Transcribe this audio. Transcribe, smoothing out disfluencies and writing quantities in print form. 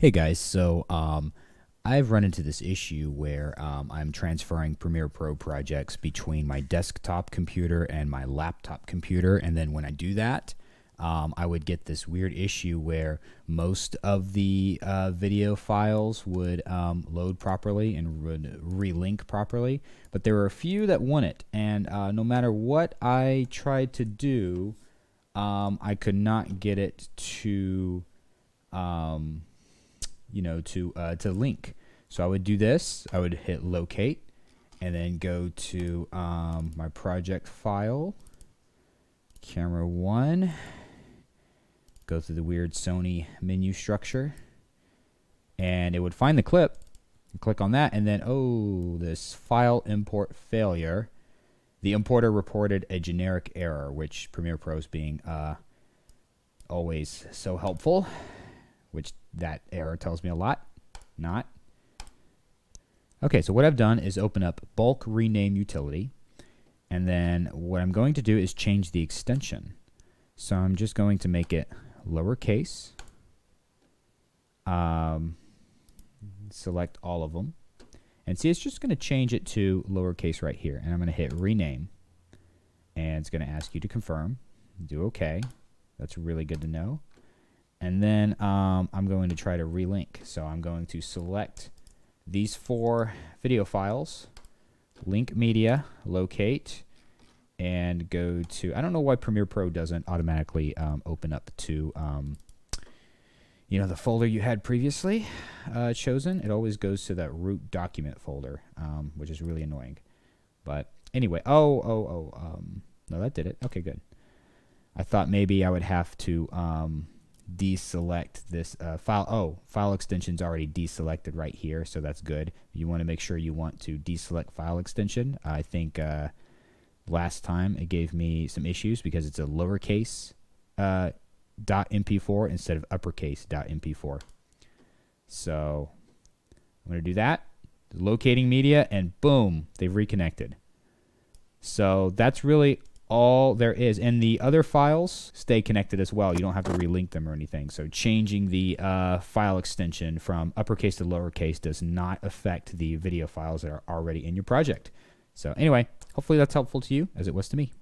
Hey guys, so I've run into this issue where I'm transferring Premiere Pro projects between my desktop computer and my laptop computer, and then when I do that, I would get this weird issue where most of the video files would load properly and would relink properly, but there were a few that wouldn't, and no matter what I tried to do, I could not get it to to link. So I would do this. I would hit locate and then go to my project file, camera 1, go through the weird Sony menu structure, and it would find the clip and click on that, and then oh, this file import failure. The importer reported a generic error, which Premiere Pro is being always so helpful, which that error tells me a lot. Not. Okay, so what I've done is open up bulk rename utility, and then what I'm going to do is change the extension. So I'm just going to make it lowercase, select all of them, and see, it's just going to change it to lowercase right here, and I'm going to hit rename, and it's going to ask you to confirm. Do okay. That's really good to know. And then I'm going to try to relink. So I'm going to select these 4 video files, link media, locate, and go to, I don't know why Premiere Pro doesn't automatically open up to, the folder you had previously chosen. It always goes to that root document folder, which is really annoying. But anyway, no, that did it. Okay, good. I thought maybe I would have to deselect this file. Oh, file extension's already deselected right here, so that's good. You want to make sure you want to deselect file extension. I think last time it gave me some issues because it's a lowercase .mp4 instead of uppercase .mp4. So I'm going to do that. Locating media, and boom, they've reconnected. So that's really all there is, and the other files stay connected as well. You don't have to relink them or anything. So changing the file extension from uppercase to lowercase does not affect the video files that are already in your project. So anyway, hopefully that's helpful to you as it was to me.